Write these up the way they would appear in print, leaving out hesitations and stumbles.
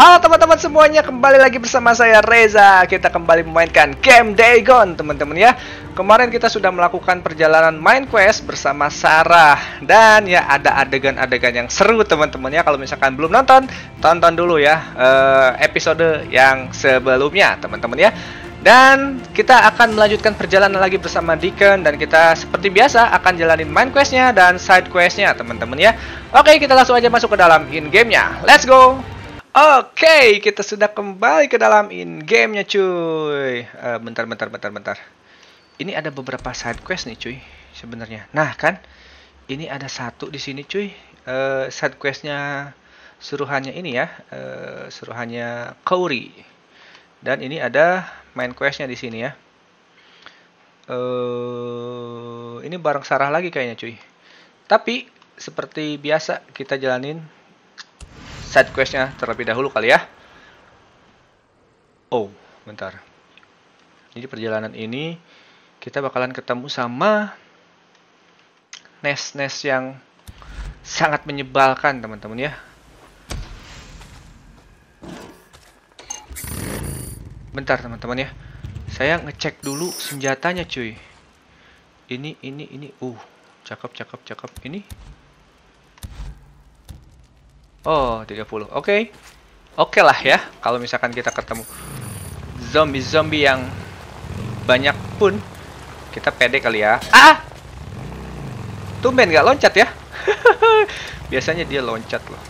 Halo teman-teman semuanya, kembali lagi bersama saya Reza. Kita kembali memainkan game Days Gone, teman-teman ya. Kemarin kita sudah melakukan perjalanan main quest bersama Sarah. Dan ya ada adegan-adegan yang seru, teman-teman ya. Kalau misalkan belum nonton, tonton dulu ya episode yang sebelumnya, teman-teman ya. Dan kita akan melanjutkan perjalanan lagi bersama Deacon. Dan kita seperti biasa akan jalanin main questnya dan side questnya, teman-teman ya. Oke, kita langsung aja masuk ke dalam in-game-nya. Let's go! Oke, kita sudah kembali ke dalam in-game-nya cuy. Bentar. Ini ada beberapa side quest nih cuy sebenarnya. Nah kan, ini ada satu di sini cuy. Side quest-nya suruhannya ini ya, suruhannya Kauri. Dan ini ada main quest-nya di sini ya. Ini bareng Sarah lagi kayaknya cuy. Tapi seperti biasa kita jalanin side quest-nya terlebih dahulu kali ya. Oh, bentar. Jadi perjalanan ini kita bakalan ketemu sama Nest yang sangat menyebalkan, teman-teman ya. Bentar, teman-teman ya. Saya ngecek dulu senjatanya, cuy. Ini. Cakep. Ini. Oh, 30. Oke lah ya. Kalau misalkan kita ketemu zombie-zombie yang banyak pun, kita pede kali ya. Ah! Tumben nggak loncat ya. Biasanya dia loncat loh.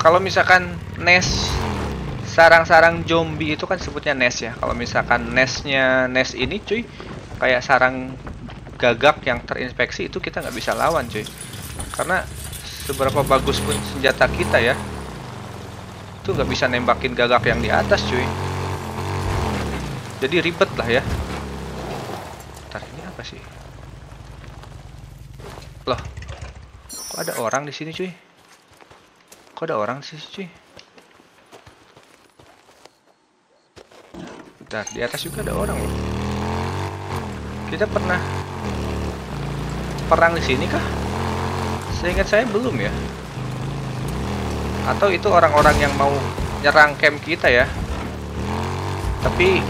Kalau misalkan nest, sarang-sarang zombie itu kan sebutnya nest ya. Kalau misalkan nest ini cuy, kayak sarang gagak yang terinfeksi itu kita nggak bisa lawan cuy. Karena seberapa bagus pun senjata kita ya, itu nggak bisa nembakin gagak yang di atas cuy. Jadi ribet lah ya. Bentar, ini apa sih? Loh, kok ada orang di sini cuy? Bentar, di atas juga ada orang loh. Kita pernah perang di sini kah? Seingat saya belum ya. Atau itu orang-orang yang mau nyerang camp kita ya. Tapi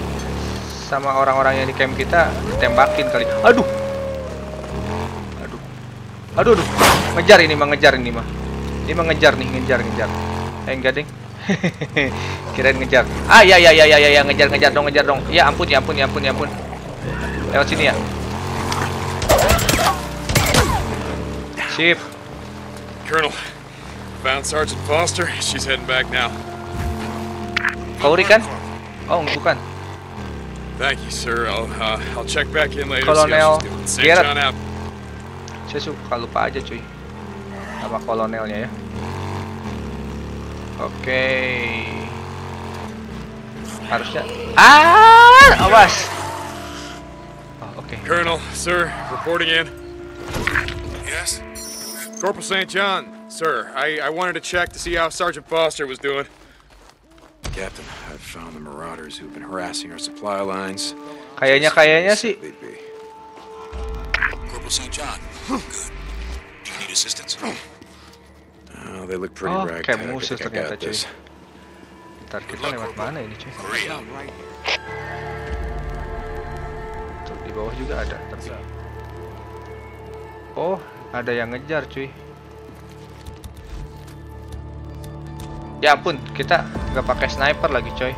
sama orang-orang yang di camp kita ditembakin kali. Aduh. Ngejar ini mah. Ngejar nih. Enggak ding. Kirain ngejar. Ah ya ngejar dong. Ya ampun. Lewat sini ya. Sip. Colonel, found Sergeant Foster. She's heading back now. Kauri kan? Oh, bukan. Thank you, sir. I'll check back in later. Colonel, saya suka lupa aja cuy nama kolonelnya ya. Oke. Harusnya. Ah, awas. Oke. Colonel, sir, reporting in. Yes. Corporal St. John, sir, I wanted to check to see how Sergeant Foster was doing. Captain, I've found the marauders who've been harassing our supply lines. Kayaknya sih. Corporal St. John, good. Do you need assistance? Oh, they look pretty ragged. Kayak musuh ternyata cuy. Bentar, kita lewat mana ini cuy? Tuh, di bawah juga ada, tapi. Oh. Ada yang ngejar cuy. Ya ampun, kita nggak pakai sniper lagi coy.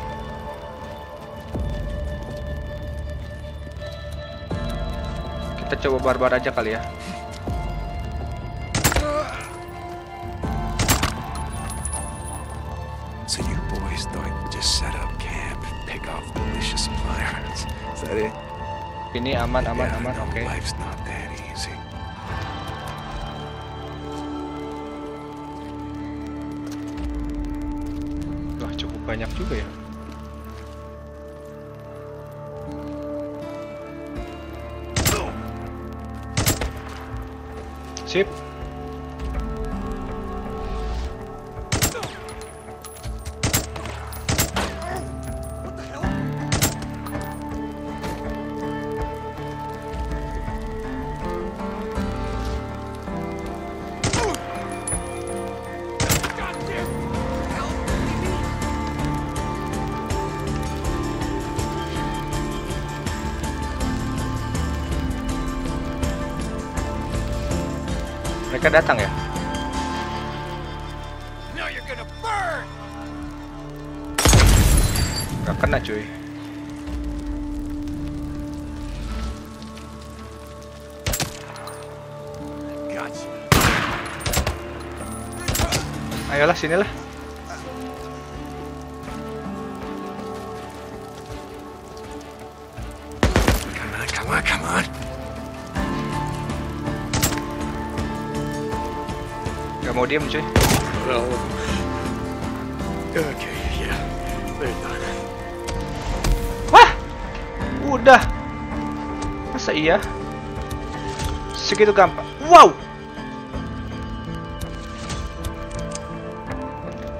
Kita coba barbar aja kali ya. So your boys thought you just set up camp, pick off malicious suppliers. Is that it? Ini aman, oke. Life's not that easy. Banyak juga ya. Sip. Mereka datang ya? Gak kena cuy. Ayolah sinilah. Come on. Gak mau diem cuy. Well, okay, yeah. They're done. Wah, udah. Masa iya? Segitu gampang. Wow.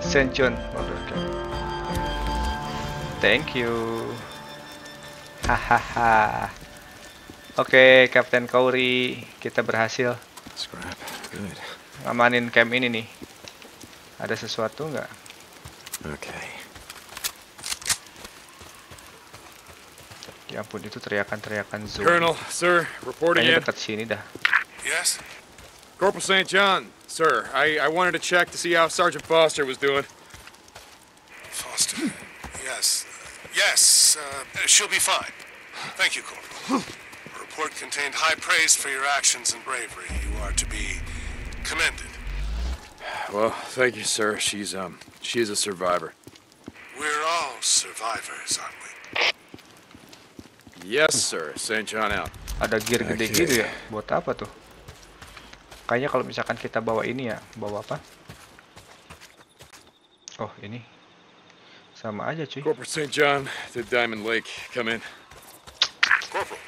St. John. Okay. Thank you. Hahaha. Oke, Kapten Kauri, kita berhasil. Amanin camp ini nih. Ada sesuatu nggak? Oke. Ya ampun, itu teriakan-teriakan zombie. Colonel, sir, reporting in. Dekat sini dah. Yes. Corporal St. John, sir, I wanted to check to see how Sergeant Foster was doing. Foster. Yes. She'll be fine. Thank you, Corporal. The report contained high praise for your actions and bravery. You are to be commended. Well, thank you, sir. She's a survivor. We're all survivors, aren't we? Yes, sir. St. John out. Ada gear gede gitu ya? Buat apa tuh? Kayaknya kalau misalkan kita bawa ini ya, bawa apa? Oh, ini. Sama aja, cuy. Corporal St. John to Diamond Lake. Come in. Corporal.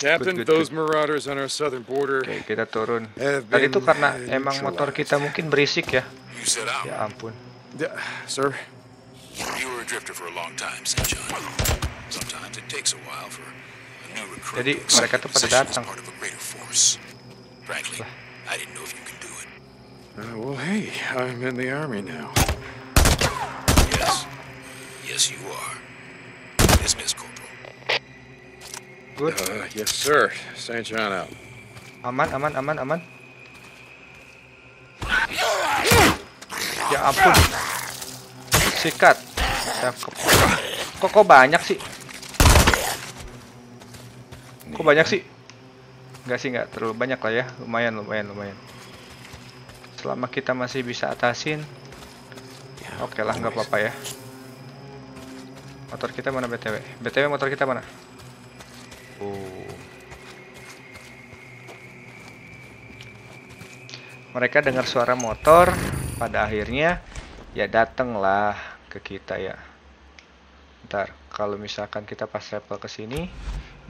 Captain, those marauders on our southern border. Oke, kita turun. Tadi itu karena emang motor kita mungkin berisik ya. Ya ampun. Sir, you were a drifter for a long time, St. John. Sometimes it takes a while for a new recruit. Jadi mereka tuh pada datang. Frankly, I didn't know if you could do it. Well, hey, I'm in the army now. Yes, you are. Dismiss, Corporal. Good. Yes, sir. St. John out. Aman. Ya ampun. Sikat. Kok banyak sih? Kok banyak sih? Enggak sih, enggak terlalu banyak lah ya. Lumayan. Selama kita masih bisa atasin, oke lah, nggak apa-apa ya. Motor kita mana BTW? BTW motor kita mana? Mereka dengar suara motor, pada akhirnya ya datanglah ke kita ya. Ntar kalau misalkan kita pas level ke sini,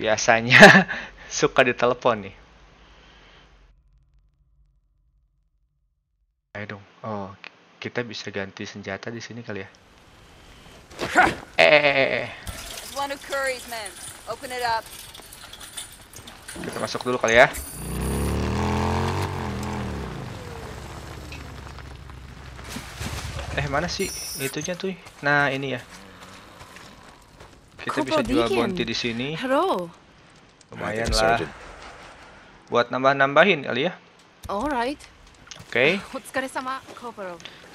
biasanya suka ditelepon nih. Ayo dong. Oh, kita bisa ganti senjata di sini kali ya. Kita masuk dulu kali ya. Mana sih itunya tuh? Nah, ini ya. Kita bisa jual bounty di sini. Lumayan lah. Buat nambah-nambahin kali ya. Alright. Oke.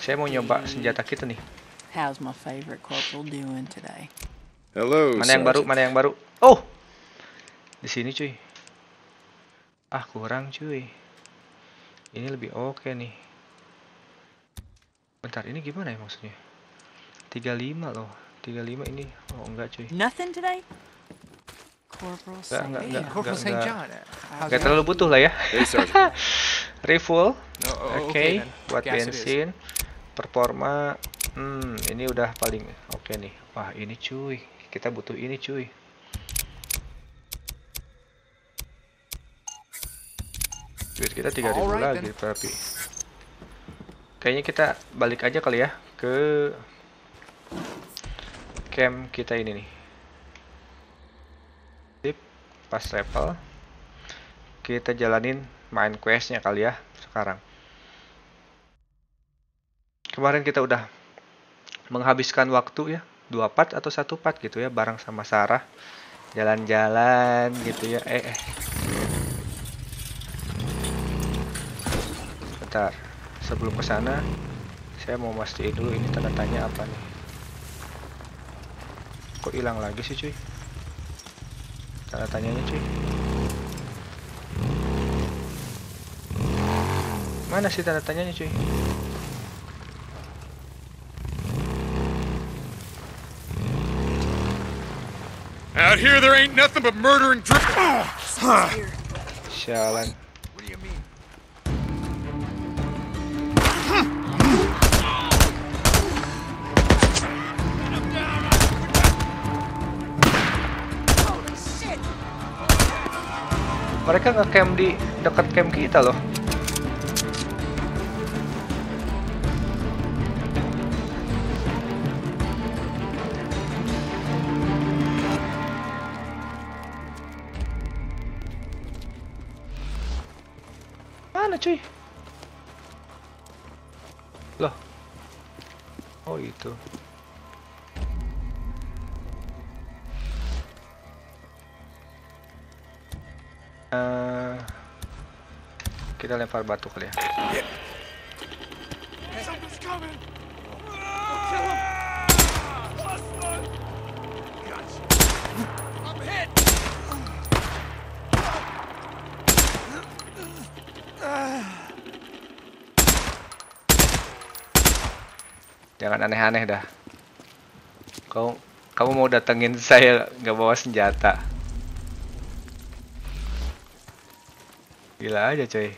Saya mau nyoba senjata kita nih. How's my favorite corporal doing today? Hello. Mana yang baru? Oh. Di sini cuy. Ah, kurang cuy. Ini lebih oke nih. Bentar, ini gimana ya maksudnya? 35 loh. 35 ini. Oh, enggak cuy. Nothing today. Enggak terlalu butuh lah ya. Refuel. Oke, buat bensin. Performa. Ini udah paling oke nih. Wah, ini cuy. Kita butuh ini cuy. Duit kita 3.000 lagi tapi kayaknya kita balik aja kali ya ke camp kita ini nih. Tip pas level kita jalanin main questnya kali ya sekarang. Kemarin kita udah menghabiskan waktu ya 2 part atau 1 part gitu ya bareng sama Sarah jalan-jalan gitu ya. sebentar. Sebelum ke sana, saya mau mastiin dulu ini tanda tanya apa nih. Kok hilang lagi sih cuy? Tanda tanyanya cuy. Mana sih tanda tanyanya cuy? Out here there ain't nothing but murder and drip. Sialan. What do you mean? Mereka nge-camp di dekat camp kita loh. Cuy, loh, oh itu, kita lempar batu kali ya. Jangan aneh-aneh dah. Kamu mau datengin saya nggak bawa senjata? Gila aja coy.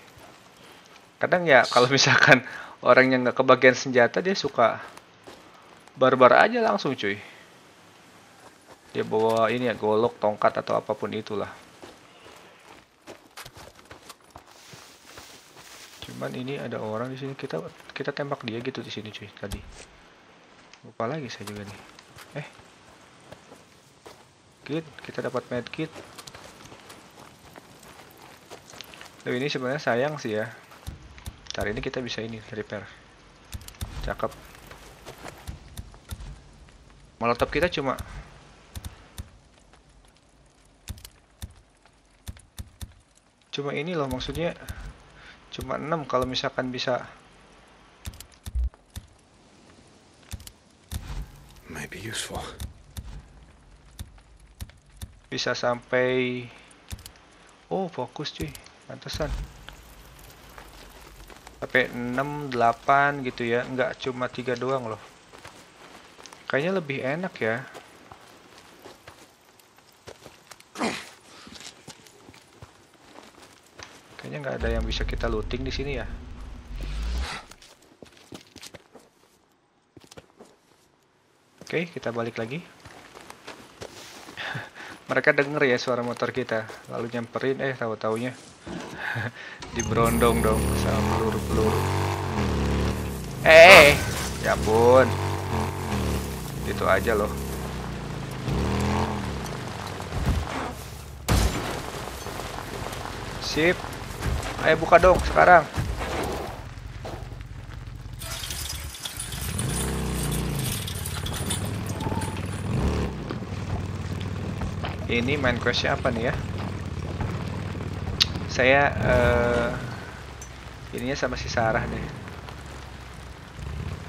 Kadang ya kalau misalkan orang yang nggak kebagian senjata, dia suka barbar aja langsung cuy. Dia bawa ini ya, golok, tongkat atau apapun itulah. Cuman ini ada orang di sini, kita tembak dia gitu di sini cuy tadi. Lupa lagi saya juga nih. Kit, kita dapat medkit. Tapi ini sebenarnya sayang sih ya. Hari ini kita bisa ini repair. Cakep. Molotov kita cuma ini loh, maksudnya cuma 6 kalau misalkan bisa. Maybe useful. Bisa sampai. Oh, fokus cuy. Pantesan. Sampai 6, 8 gitu ya. Enggak cuma 3 doang loh. Kayaknya lebih enak ya. Kayaknya nggak ada yang bisa kita looting di sini ya. Oke, kita balik lagi. Mereka denger ya suara motor kita, lalu nyamperin, tahu-taunya diberondong dong sama peluru-peluru. Ya ampun, itu aja loh. Sip. Ayo buka dong sekarang. Ini main questnya apa nih ya? Saya ininya sama si Sarah nih.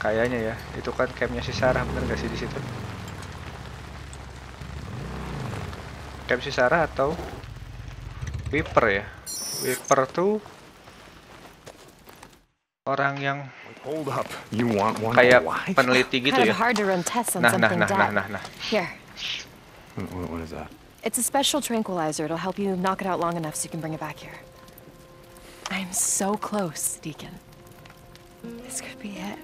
Kayaknya ya, itu kan campnya si Sarah, bener gak sih di situ? Camp si Sarah atau Weaver ya? Weaver tuh orang yang kayak peneliti gitu ya. Nah. Here. What is that? It's a special tranquilizer. It'll help you knock it out long enough so you can bring it back here. I'm so close, Deacon. This could be it.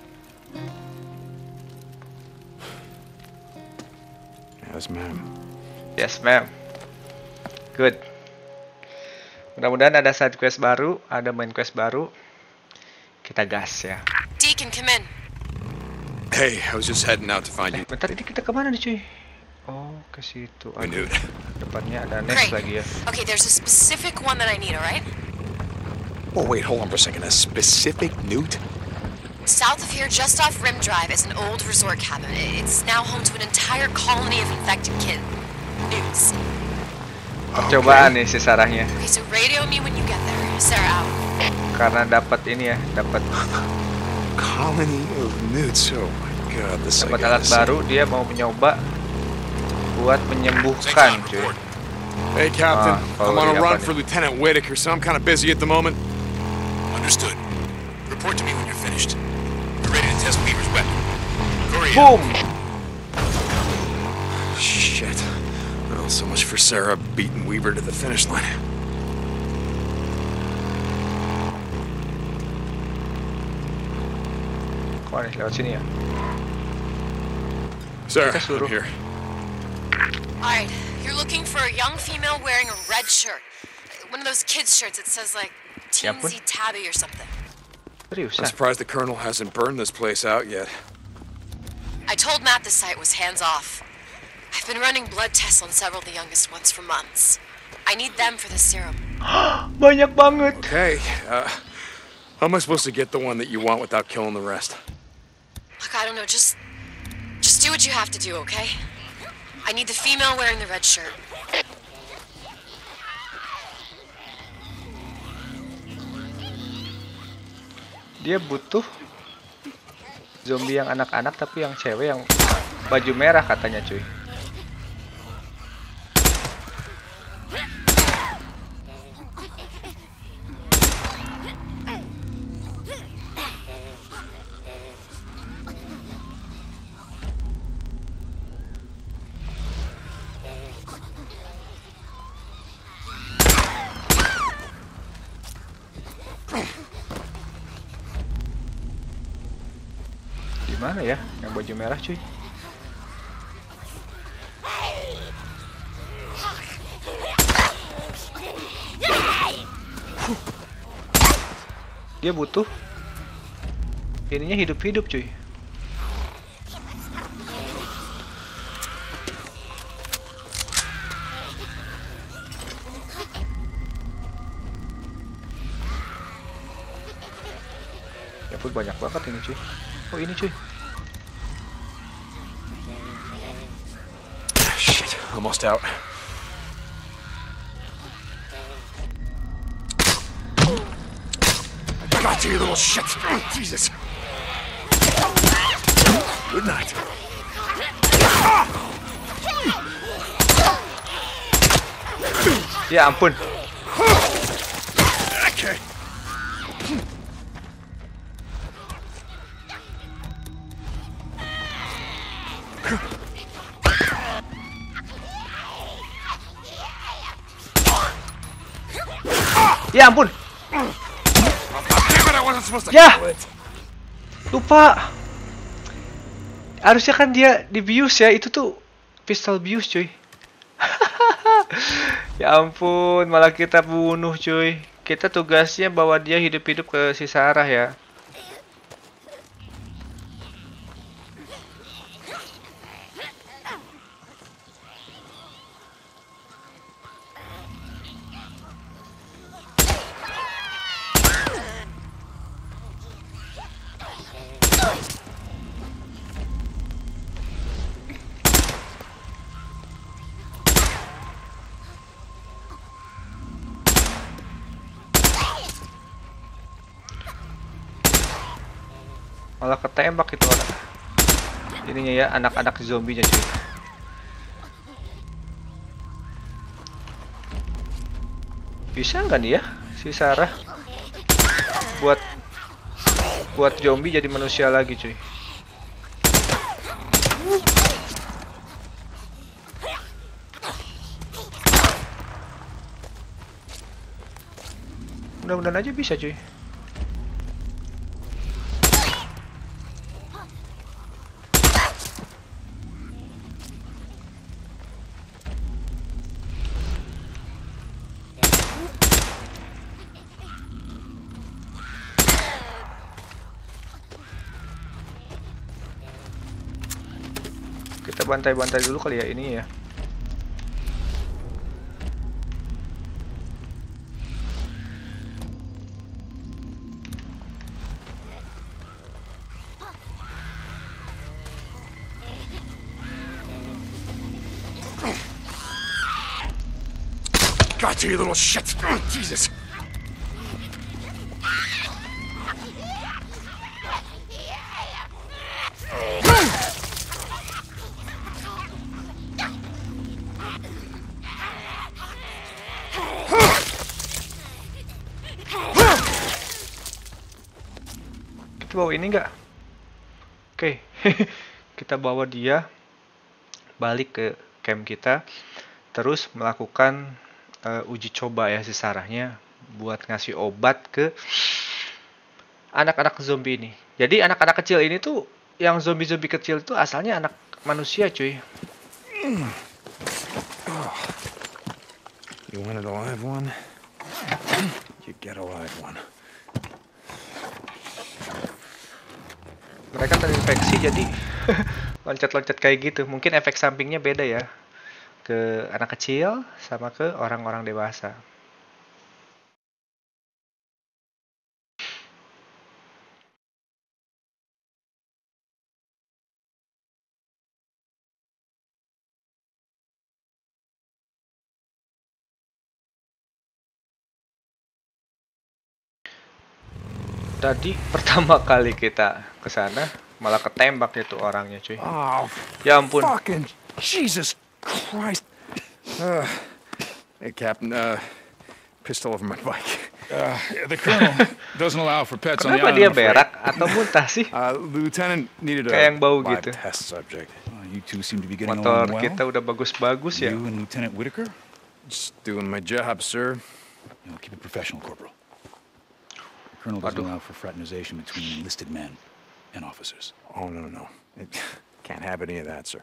Yes, ma'am. Yes, ma'am. Good. Mudah-mudahan ada side quest baru, ada main quest baru. Kita gas ya. Deacon, come in. Hey, I was just heading out to find you. Bentar, ini kita kemana nih cuy? Oh, ke situ. Aduh, depannya ada Nest lagi ya. Okay, there's a specific one that I need, alright? Oh wait, hold on for a second. A specific newt? South of here, just off Rim Drive, is an old resort cabin. It's now home to an entire colony of infected kid newts. Cobaan nih si Sarahnya. Okay, so radio me when you get there. Sarah out. Karena dapat ini ya, dapat alat baru, dia mau mencoba buat menyembuhkan, cuy. Hey Captain, I'm on a run for Lieutenant Whitaker, so I'm kind of busy at the moment. Understood. Report to me when you're finished. We're ready to test Weaver's weapon. Boom. Shit. Well, so much for Sarah beating Weaver to the finish line. Wah, nih lewat sini ya. Sarah, I'm here. All right. You're looking for a young female wearing a red shirt. One of those kids' shirts that says like Teensy Tabby or something. I'm surprised the Colonel hasn't burned this place out yet. I told Matt the site was hands off. I've been running blood tests on several of the youngest ones for months. I need them for the serum. Banyak banget. Okay, how am I supposed to get the one that you want without killing the rest? Look, I don't know, just do what you have to do, okay? I need the female wearing the red shirt. Dia butuh zombie yang anak-anak tapi yang cewek yang baju merah katanya, cuy. Mana ya yang baju merah, cuy? Dia butuh ininya hidup-hidup, cuy. Ya pun banyak banget ini, cuy. Oh ini, cuy. Almost out. I got you, little shit. Jesus. Good night. Ya ampun. Okay. Ya ampun. Ya. Lupa. Harusnya kan dia dibius ya. Itu tuh pistol bius, cuy. Ya ampun, malah kita bunuh, cuy. Kita tugasnya bawa dia hidup-hidup ke si Sarah ya. Malah ketembak itu orang. Ininya ya, anak-anak zombinya, cuy. Bisa nggak nih ya si Sarah buat zombie jadi manusia lagi, cuy? Mudah-mudahan aja bisa, cuy. Kita bantai-bantai dulu kali ya ini ya. Got you, little shit. Jesus. Nest bawa ini nggak? Oke, kita bawa dia balik ke camp kita, terus melakukan uji coba ya si Sarahnya buat ngasih obat ke anak-anak zombie ini. Jadi anak-anak kecil ini tuh, yang zombie-zombie kecil tuh asalnya anak manusia, cuy. You wanted a live one? You get a live one. Mereka terinfeksi jadi loncat-loncat kayak gitu. Mungkin efek sampingnya beda ya, ke anak kecil sama ke orang-orang dewasa. Tadi pertama kali kita ke sana malah ketembak itu orangnya, cuy. Oh, ya ampun. Fucking Jesus Christ. Hey Captain, pistol over my bike. The Colonel doesn't allow for pets on the island. Kenapa dia berak atau muntah sih? Lieutenant needed a kayak yang bau gitu. Motor kita udah bagus-bagus ya. You and Lieutenant Whitaker? Just doing my job, sir. You know, keep it professional, Corporal. Colonel doesn't allow for fraternization between enlisted men and officers. Oh, no, no, no. It can't have any of that, sir.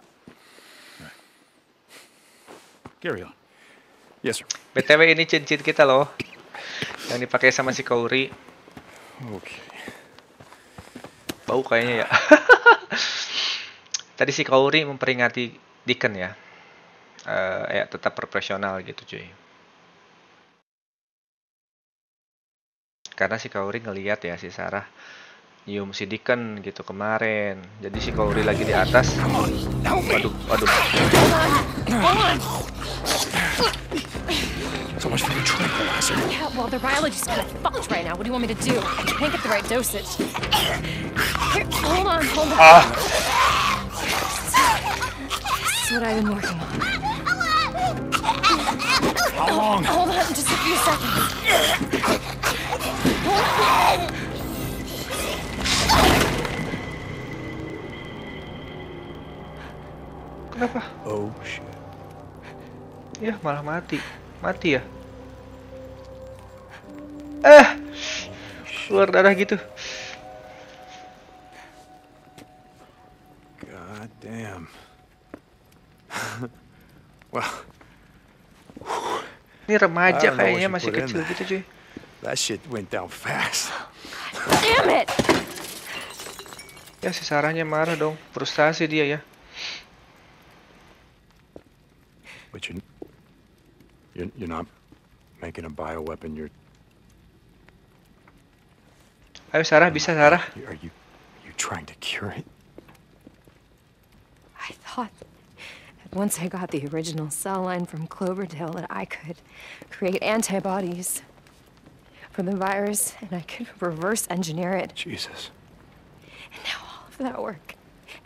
Right. Carry on. Yes, sir. BTW ini cincin kita loh, yang dipakai sama si Kauri. Okay. Bau kayaknya ya. Tadi si Kauri memperingati Deacon ya. Ya tetap profesional gitu, cuy. Karena si Kauri ngelihat ya si Sarah nyium si Deacon gitu kemarin. Jadi si Kauri lagi di atas. Waduh, waduh. How long? Hold on, just a few seconds. Kenapa? Oh shit. Ya malah mati. Mati ya? Keluar darah gitu. God damn. Wah. Ini remaja kayaknya, masih kecil gitu, cuy. That shit went down fast. Damn it! Ya si Sarahnya marah dong, frustasi dia ya. But you're not making a bioweapon. You're. Ayo Sarah, bisa Sarah? Are you trying to cure it? I thought that once I got the original cell line from Cloverdale that I could create antibodies for the virus, and I could reverse engineer it. Jesus. And now all of that work,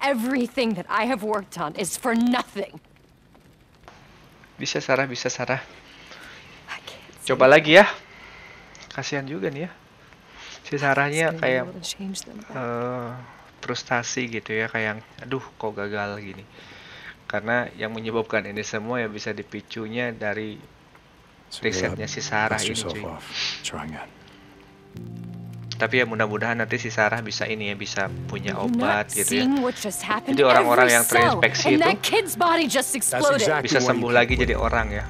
everything that I have worked on, is for nothing. Bisa Sarah, bisa Sarah. Coba lagi ya. Kasihan juga nih ya. Si Sarahnya kayak frustasi gitu ya, kayak aduh kok gagal gini. Karena yang menyebabkan ini semua ya bisa dipicunya dari risetnya si Sarah ini, cuy. Tapi ya mudah-mudahan nanti si Sarah bisa ini ya, bisa punya obat gitu ya. Jadi orang-orang yang terinfeksi itu bisa sembuh lagi jadi orang ya.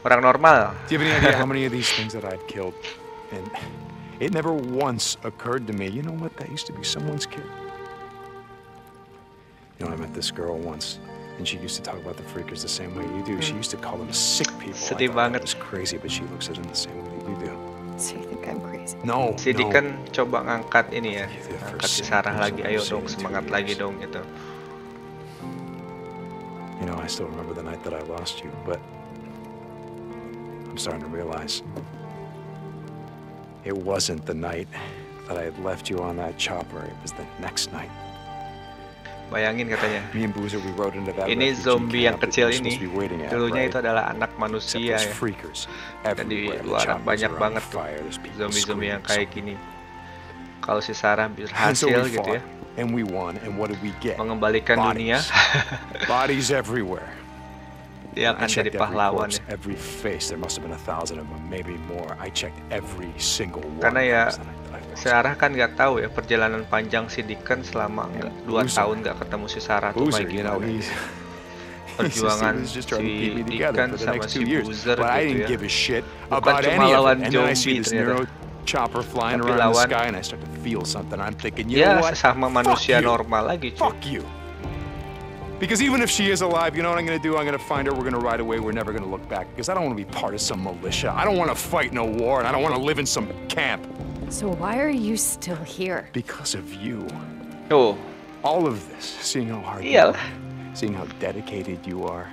Orang normal. And she used to talk about the freakers the same way you do. She used to call them sick people. Sedih banget. It's crazy, but she looks at them the same way you do. So you think I'm crazy? No. Si Deacon coba ngangkat ini ya, angkat si Sarah lagi. Ayo dong, semangat lagi dong gitu. You know, I still remember the night that I lost you, but I'm starting to realize it wasn't the night that I had left you on that chopper. It was the next night. Bayangin katanya, ini zombie yang kecil ini, dulunya itu adalah anak manusia ya. Dan di luar banyak banget zombie-zombie yang kayak gini. Kalau si Sarah berhasil gitu ya, mengembalikan dunia. Dia akan jadi pahlawan ya. Karena ya Sarah kan nggak tahu ya perjalanan panjang si Deacon selama 2 tahun nggak ketemu si Sarah tuh kayak gimana. Perjuangan si Deacon sama si Boozer gitu ya. Bukan cuma lawan zombie ternyata, tapi lawan ya sesama manusia normal lagi cuy. Because even if she is alive, you know what I'm gonna do? I'm gonna find her, we're gonna ride away, we're never gonna look back. Because I don't wanna be part of some militia. I don't wanna fight no war, and I don't wanna live in some camp. So why are you still here? Because of you. Oh. All of this, seeing how hard you are, seeing how dedicated you are.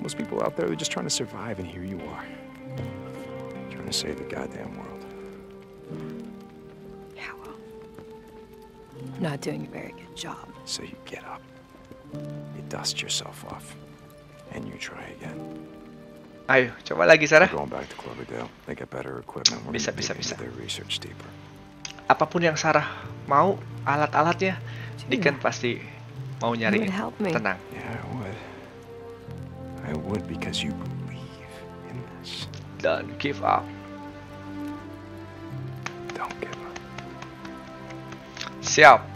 Most people out there, they're just trying to survive, and here you are. Trying to save the goddamn world. Yeah, well, you're not doing a very good job. So you get up. You dust yourself off, and you try again. Ayo, coba lagi Sarah. Bisa. Apapun yang Sarah mau, alat-alatnya, Deacon pasti mau nyari. Tenang. I would because you believe in this. Don't give up. Don't give up. Siap.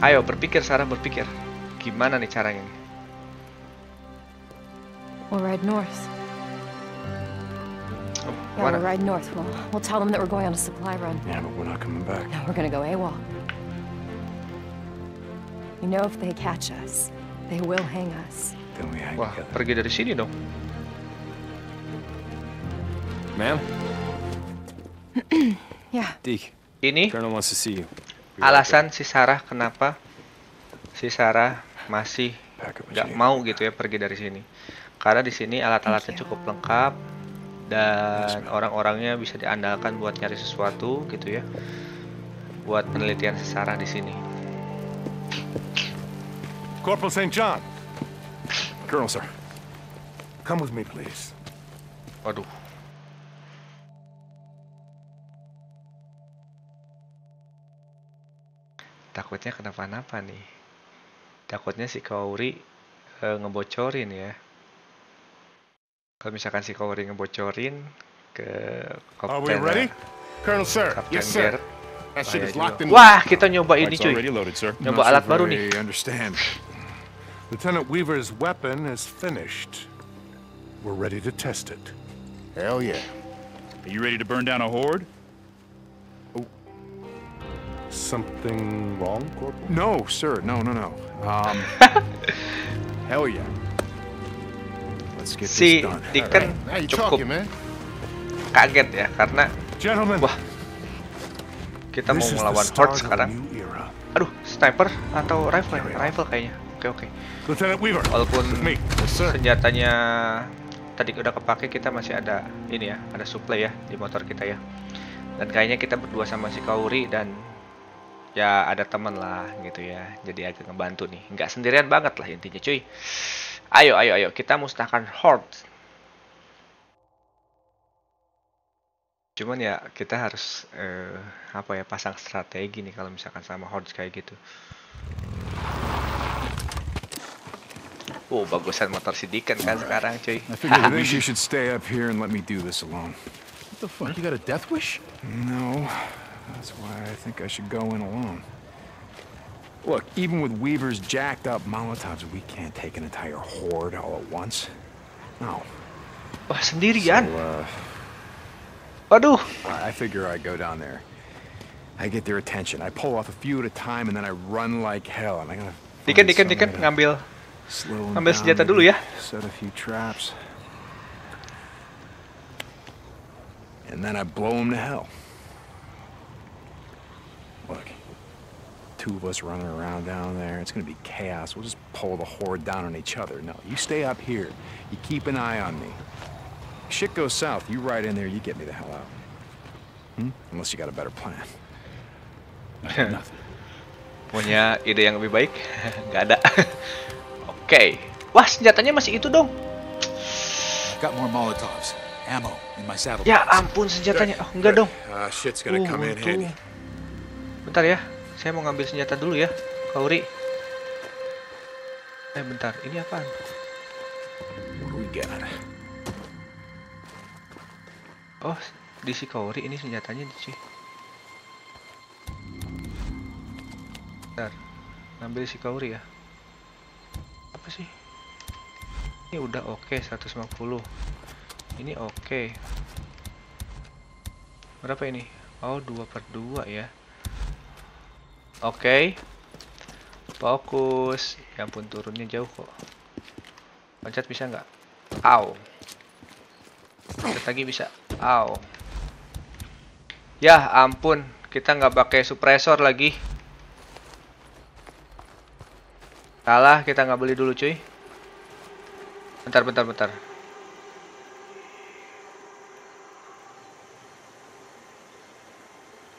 Ayo berpikir Sarah, berpikir. Gimana nih caranya nih? We'll ride north. Oh, yeah, we'll ride north. We'll tell them that we're going on a supply run. Yeah, but we're not coming back. No, we're gonna go AWOL. You know, if they catch us, they will hang us. Then we hang. Wah, pergi dari sini dong. Ma'am. Yeah. Deke. Ini. Colonel wants to see you. Alasan si Sarah kenapa si Sarah masih nggak mau gitu ya pergi dari sini, karena di sini alat-alatnya cukup lengkap dan orang-orangnya bisa diandalkan buat nyari sesuatu gitu ya, buat penelitian si Sarah di sini. Corporal St. John, Colonel sir, come with me please. Waduh. Takutnya kenapa-napa nih. Takutnya si Kauri ngebocorin ya. Kalau misalkan si Kauri ngebocorin ke Kapten Garrett. Wah, kita nyoba ini cuy. Nyoba alat baru nih. Lieutenant Weaver's weapon is finished. We're ready to test it. Hell yeah. Are you ready to burn down a horde? Something wrong, Corporal? No, sir. No. Hell yeah. Let's get this done. Si Deacon cukup kaget ya, karena wah, kita mau melawan horde sekarang. Aduh, sniper atau rifle? Rifle kayaknya. Oke. Walaupun senjatanya tadi udah kepake, kita masih ada ini ya, ada supply ya di motor kita ya. Dan kayaknya kita berdua sama si Kauri dan ya ada teman lah gitu ya, jadi agak ngebantu nih, nggak sendirian banget lah intinya cuy. Ayo kita musnahkan horde. Cuman ya kita harus apa ya, pasang strategi nih kalau misalkan sama horde kayak gitu. Oh, bagusan motor si Deacon kan sekarang cuy. What the fuck? You got a death wish? No. That's why I think I should go in alone. Look, even with Weaver's jacked up Molotovs, we can't take an entire horde all at once. No. Wah, sendirian. Waduh. I figure I go down there. I get their attention. I pull off a few at a time and then I run like hell. And I gotta. Deacon, ngambil senjata dulu ya. Set a few traps. And then I blow them to hell. Look, two of us running around down there, it's gonna be chaos. We'll just pull the horde down on each other. No, you stay up here. You keep an eye on me. Shit goes south, you ride in there, you get me the hell out. Unless you got a better plan. Nothing. Punya ide yang lebih baik? Gak ada. Oke. Wah, senjatanya masih itu dong. Got more Molotovs. Ammo in my saddle. Ya ampun senjatanya. Oh, enggak dong. Shit's gonna come in handy. Bentar ya. Saya mau ngambil senjata dulu ya, Kauri. Bentar. Ini apaan? Oh, di si Kauri ini senjatanya di sini. Bentar. Ngambil si Kauri ya. Apa sih? Ini udah oke, 150. Ini oke. Berapa ini? Oh, 2/2 ya. Oke. Fokus. Ya ampun, turunnya jauh kok. Loncat bisa nggak? Au. Loncat lagi bisa. Au. Ya ampun, kita nggak pakai suppressor lagi. Salah, kita nggak beli dulu cuy. Bentar.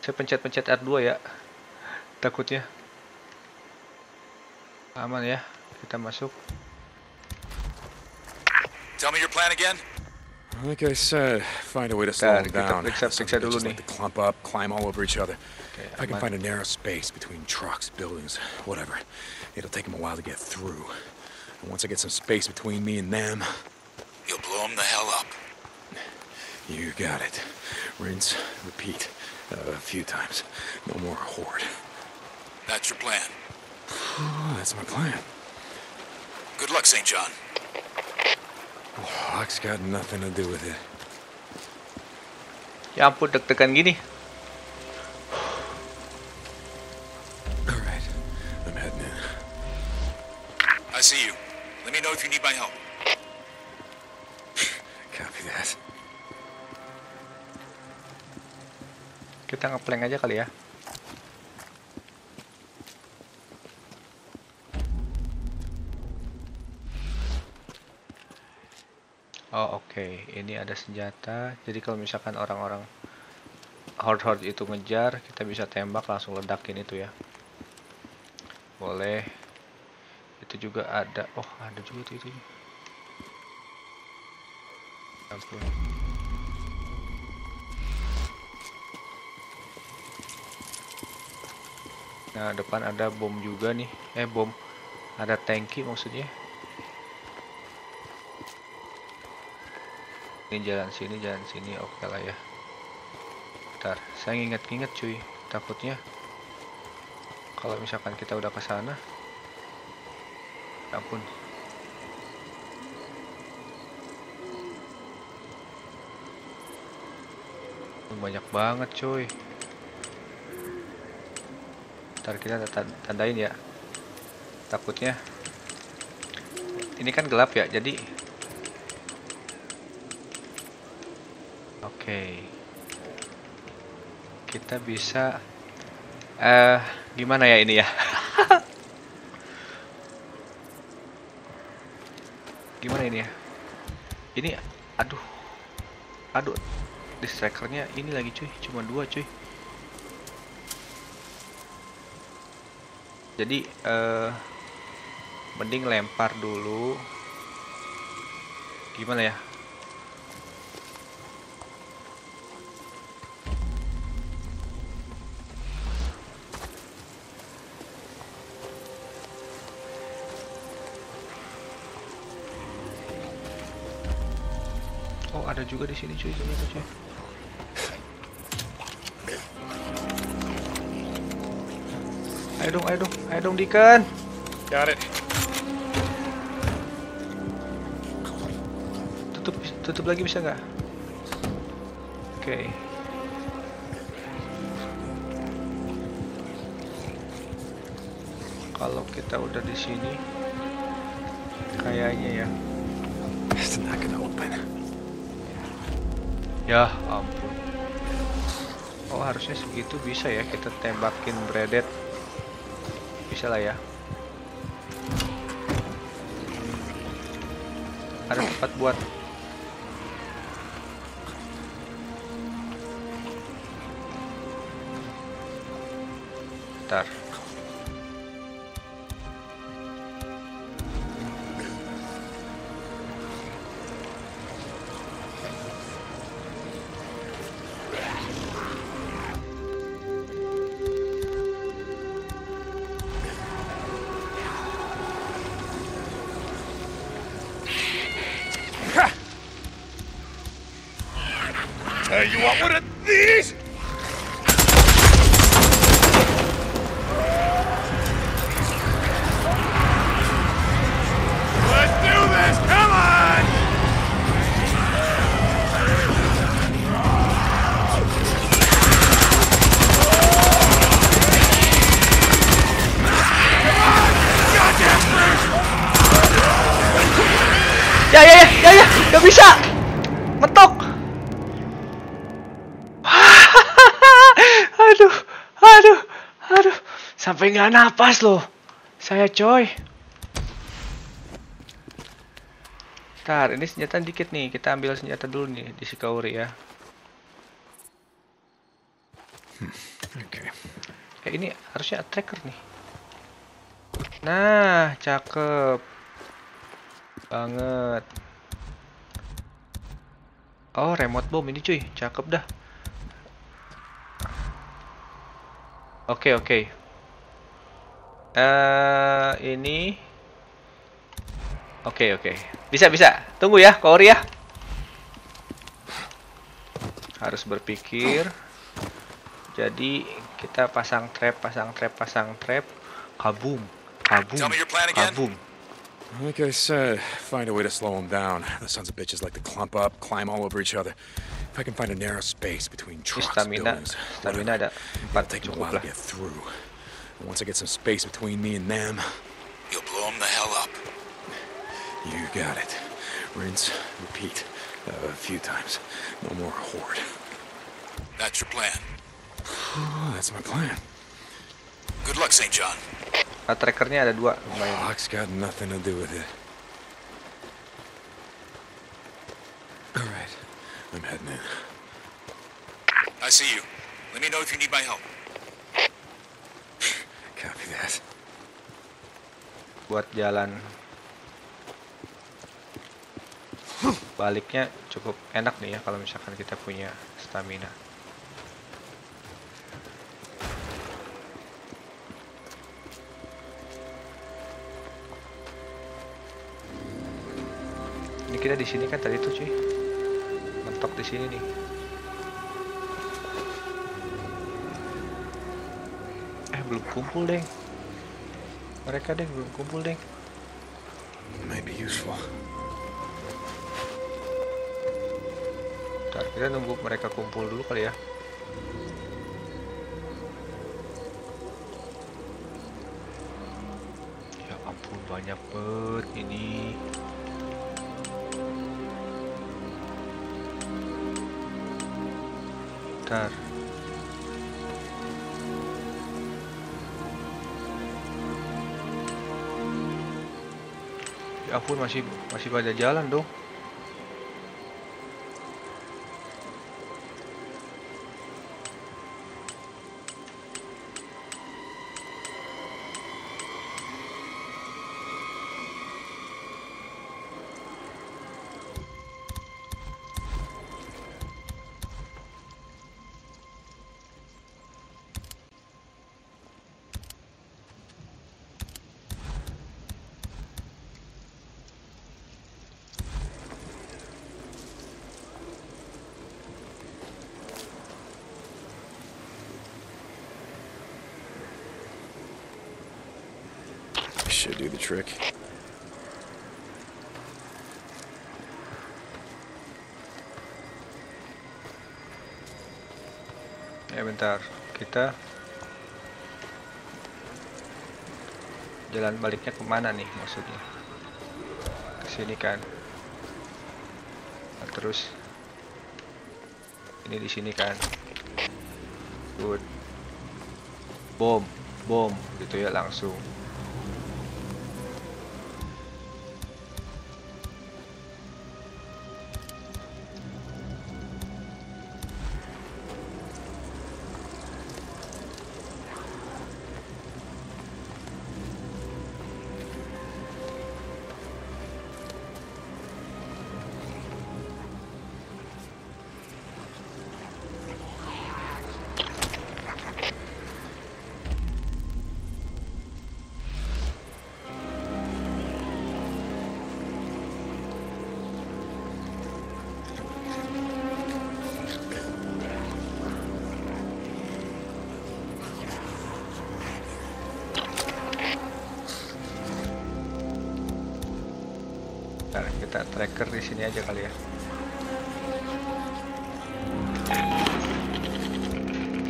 Saya pencet R2 ya. Takutnya. Aman ya, kita masuk. Tell me your plan again. Like I said, find a way to slow them down. Periksa dulu nih. Clump up, climb all over each other. I can find a narrow space between trucks, buildings, whatever. It'll take them a while to get through. And once I get some space between me and them, you'll blow them the hell up. You got it. Rinse, repeat a few times. No more horde. That's your plan. That's my plan. Good luck, St. John. Luck's got nothing to do with it. Ya ampun, deg-degan gini. Alright, I'm heading in. I see you. Let me know if you need my help. Copy that. Kita ngeplank aja kali ya. Oh oke. Ini ada senjata. Jadi kalau misalkan orang-orang horde-horde itu ngejar, kita bisa tembak langsung ledakin itu ya. Boleh. Itu juga ada. Oh ada juga tuh itu. Ampun. Nah depan ada bom juga nih. Bom. Ada tanki maksudnya. Ini jalan sini, oke lah ya. Bentar, saya nginget-nginget cuy, takutnya kalau misalkan kita udah ke sana, ampun. Banyak banget cuy. Bentar kita tandain ya, takutnya. Ini kan gelap ya, jadi. Oke, kita bisa gimana ya ini ya? Gimana ini ya? Ini, aduh, distrackernya ini lagi cuy, cuma 2 cuy. Jadi mending lempar dulu. Gimana ya? Ada juga di sini cuy, ternyata cuy. Ayo dong Deacon. Tutup lagi bisa nggak? Oke. Kalau kita udah di sini, kayaknya ya. Tidak akan open. Ya ampun. Oh harusnya segitu bisa ya kita tembakin bredet. Bisa lah ya. Ada tempat buat. Bentar. You want one of these? Ya, nggak bisa mentok. aduh, sampai nggak napas loh saya, coy. Ntar ini senjata dikit nih, kita ambil senjata dulu nih di si Kauri ya. Oke. Eh, ini harusnya tracker nih. Nah, cakep banget. Oh, remote bomb ini cuy, cakep dah. Oke. Ini oke. Bisa. Tunggu ya, Kauri ya. Harus berpikir. Jadi, kita pasang trap. Kabum. Like I said, find a way to slow them down. The sons of bitches like to clump up, climb all over each other. If I can find a narrow space between trucks and buildings, it'll take me a while to get through. And once I get some space between me and them, you'll blow them the hell up. You got it. Rinse, repeat, a few times. No more horde. That's your plan. That's my plan. Good luck, St. John. Trackernya ada dua. Luck's got nothing to do with it. All right, I'm heading in. I see you. Let me know if you need my help. Copy that. Buat jalan baliknya cukup enak nih ya kalau misalkan kita punya stamina. Kita di sini kan tadi tuh cuy, mentok di sini nih. Belum kumpul deng. Maybe useful. Ntar kita nunggu mereka kumpul dulu kali ya. Ya ampun, banyak banget ini. Ya ampun, masih pada jalan dong. Should do the trick. Ya bentar, kita jalan baliknya kemana nih maksudnya? Kesini kan? Nah, terus ini di sini kan? Good. Bom gitu ya langsung. kita tracker di sini aja kali ya.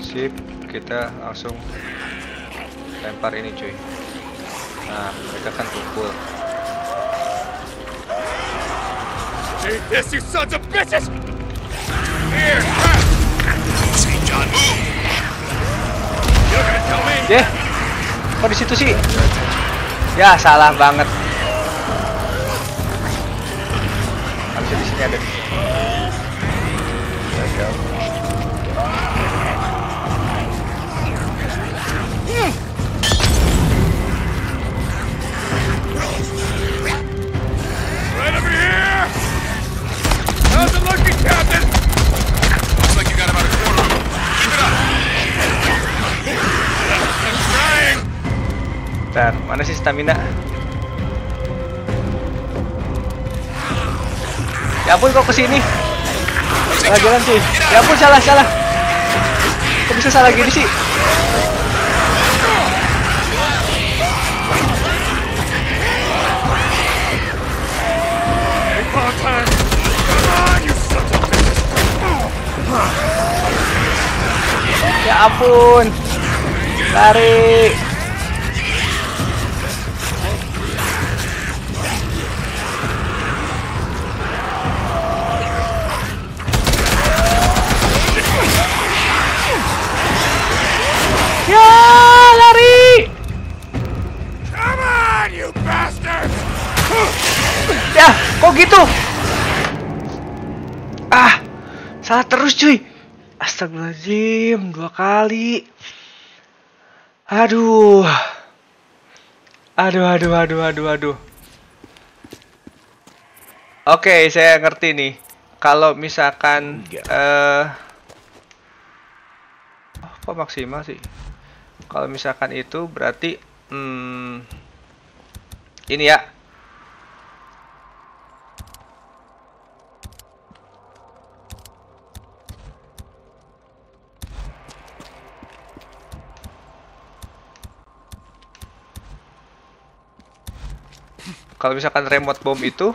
Sip, kita langsung lempar ini cuy. Nah, mereka kan kumpul. Take this, you sons of bitches! Here! St. John, move! You're gonna tell me? Yeah. Kok di situ sih? Ya, salah banget. Harusnya di sini ada. Right over here! How's it looking, Captain? Looks like you got about a quarter of them. Keep it up! I'm trying! Bentar, mana sih stamina? Ya ampun kok kesini? Salah jalan cuy. Ya ampun salah. Kok bisa salah gini sih? Ya ampun, lari. Ya, lari. Come on, you bastard. Ya, kok gitu? Ah, salah terus cuy. Astagfirullahaladzim, 2 kali. Aduh. Oke, saya ngerti nih. Kalau misalkan kok maksimal sih? Kalau misalkan itu berarti ini ya. Kalau misalkan remote bomb itu,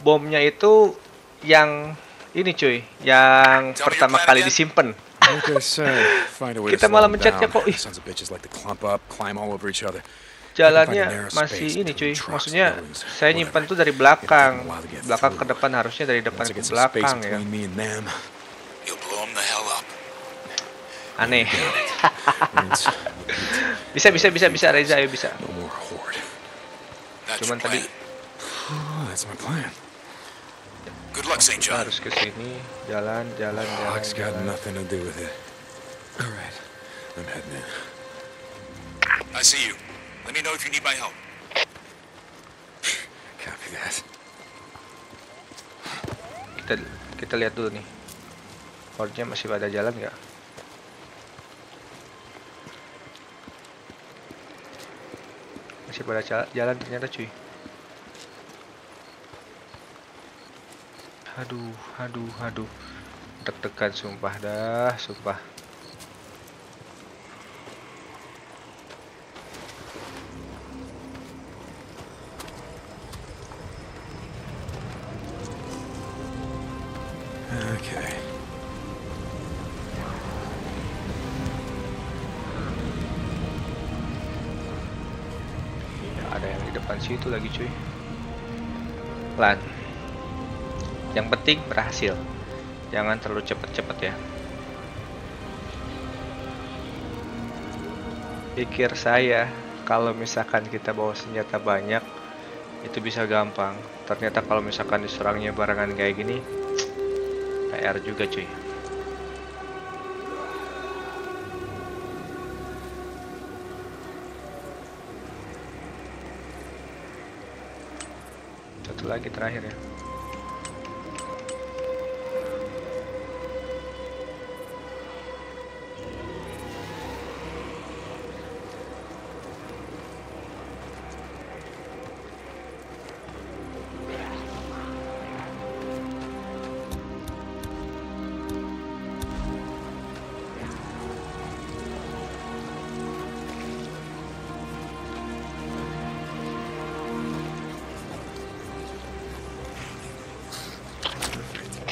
bomnya itu yang ini cuy, yang pertama kali disimpan. Kita malah mencetnya kok. Ih. Jalannya masih ini cuy, maksudnya saya nyimpan tuh dari belakang ke depan, harusnya dari depan ke belakang ya. Aneh. Bisa Reza, ayo bisa. Cuman tadi harus ke sini, jalan. Kita lihat dulu nih. Horde-nya masih pada jalan nggak? Masih pada jalan ternyata cuy. Aduh. Deg-degan sumpah dah, sumpah. Itu lagi cuy, pelan. Yang penting berhasil, jangan terlalu cepet ya. Pikir saya kalau misalkan kita bawa senjata banyak itu bisa gampang, ternyata kalau misalkan diserangnya barengan kayak gini PR juga cuy. Lagi terakhir ya.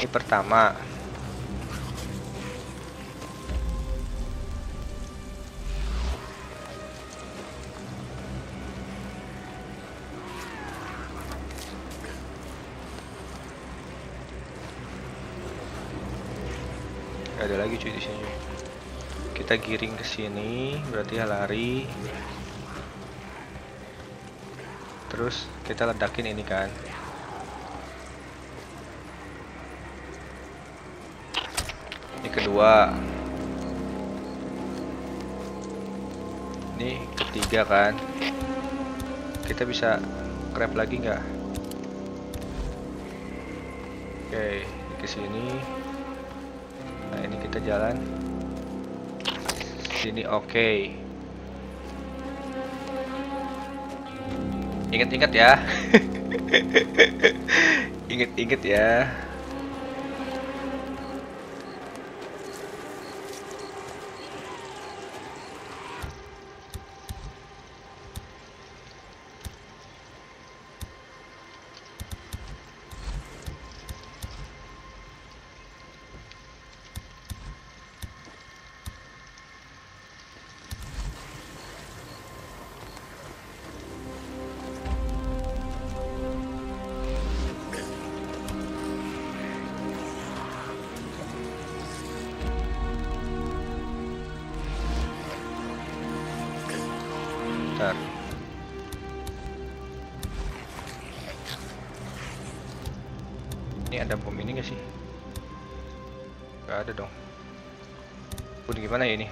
Ini pertama. Ada lagi cuy di sini. Kita giring ke sini, berarti ya lari. Terus kita ledakin ini kan. Ini kedua. Ini ketiga kan. Kita bisa grab lagi nggak? Oke, ke sini. Nah, ini kita jalan sini. Oke. Ingat-ingat ya. Ingat-ingat ya. Ini ada bom ini gak sih? Gak ada dong. Udah gimana ya ini?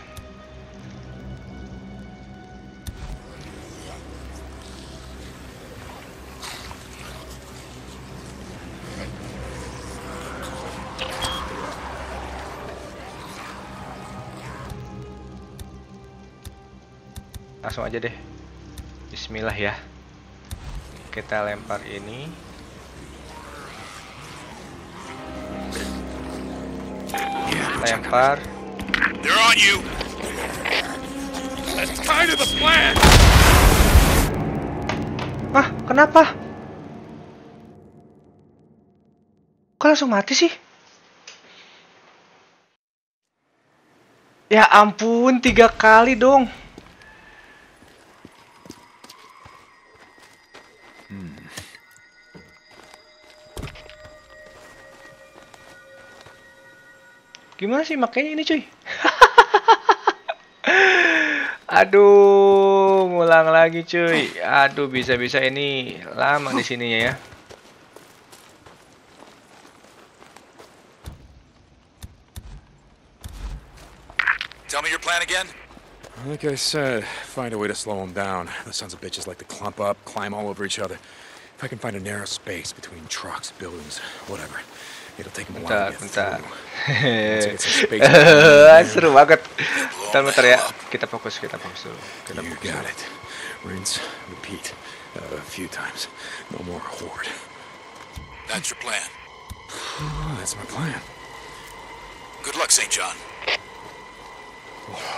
Langsung aja deh. Bismillah ya. Kita lempar ini. Lempar. They're on you. That's kind of the plan. Ah, kenapa? Kok langsung mati sih? Ya ampun, 3 kali dong. Gimana sih makanya ini cuy? Aduh, ngulang lagi cuy. Aduh, bisa-bisa ini lama di sininya ya. Tell me your plan again. Like I said, find a way to slow them down. The sons of bitches like to clump up, climb all over each other. If I can find a narrow space between trucks, buildings, whatever. Bentar. Seru banget. Bentar ya. Kita fokus dulu. Rinse, repeat a few times. No more horde. That's your plan. That's my plan. Good luck, St. John.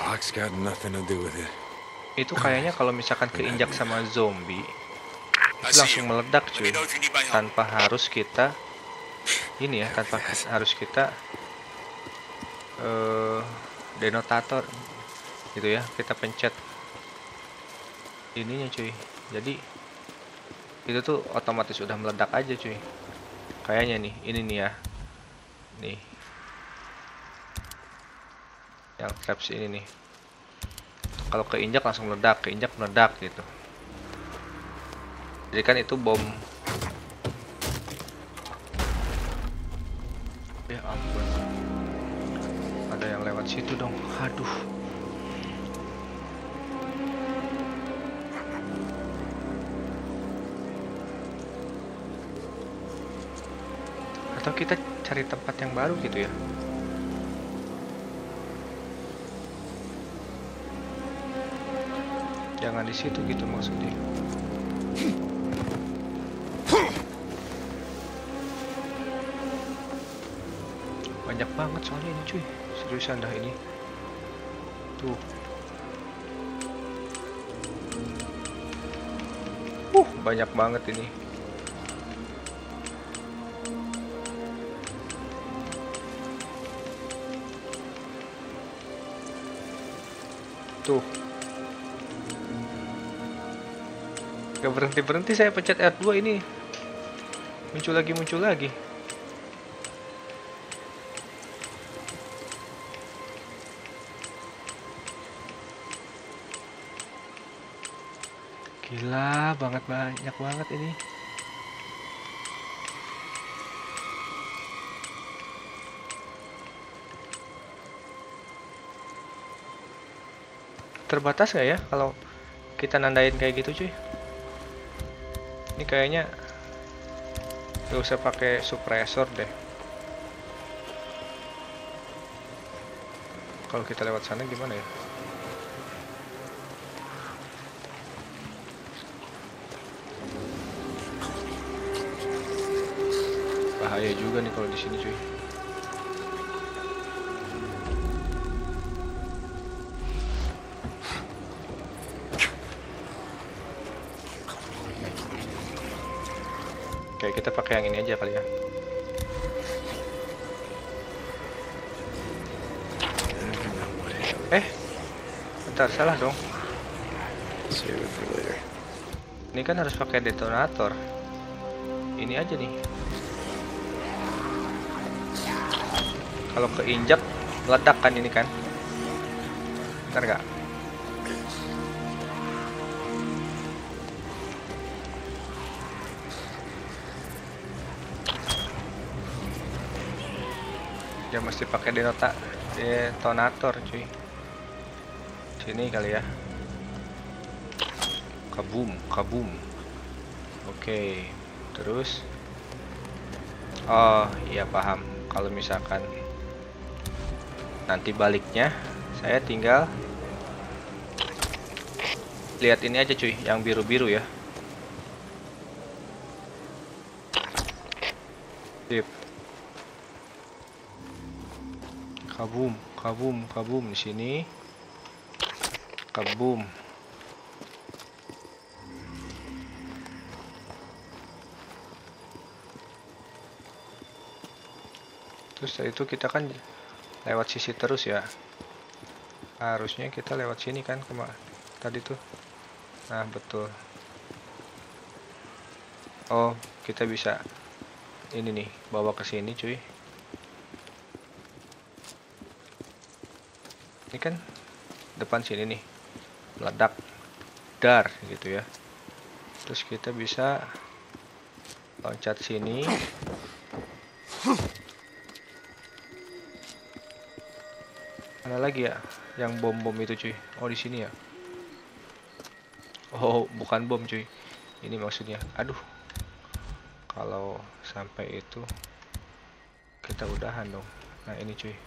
Luck's got nothing to do with it. Itu kayaknya kalau misalkan keinjak sama zombie, langsung meledak cuy. Tanpa harus kita ini ya, tanpa harus kita denotator gitu ya, kita pencet ininya cuy, jadi itu tuh otomatis udah meledak aja cuy kayaknya. Nih ini nih ya, nih yang traps ini nih, kalau keinjak langsung meledak, keinjak meledak gitu. Jadi kan itu bom. Ya ampun, ada yang lewat situ dong. Aduh, atau kita cari tempat yang baru gitu ya. Jangan di situ gitu maksudnya. Banyak banget soalnya ini cuy, seriusan dah ini tuh. Banyak banget ini. Tuh. Gak berhenti-berhenti saya pencet R2 ini. Muncul lagi. Gila, banyak banget ini. Terbatas nggak ya kalau kita nandain kayak gitu cuy? Ini kayaknya nggak usah pakai suppressor deh. Kalau kita lewat sana gimana ya? Bahaya juga nih kalau di sini cuy. Oke, kita pakai yang ini aja kali ya. Bentar, salah dong. Ini kan harus pakai detonator. Ini aja nih. Kalau keinjak meledak kan ini kan. Bentar nggak? Ya mesti pakai detonator cuy. Sini kali ya. Kabum. Oke. Terus. Oh iya paham. Kalau misalkan nanti baliknya saya tinggal lihat ini aja cuy, yang biru-biru ya. Sip. Kabum di sini. Kabum. Terus dari itu kita kan lewat sisi terus ya. Harusnya kita lewat sini kan tadi tuh. Nah, betul. Oh, kita bisa ini nih, bawa ke sini cuy. Ini kan depan sini nih, meledak dar gitu ya. Terus kita bisa loncat sini. Ada lagi ya yang bom itu cuy. Oh di sini ya. Oh bukan bom cuy, ini maksudnya. Aduh, kalau sampai itu kita udahan dong. Nah ini cuy.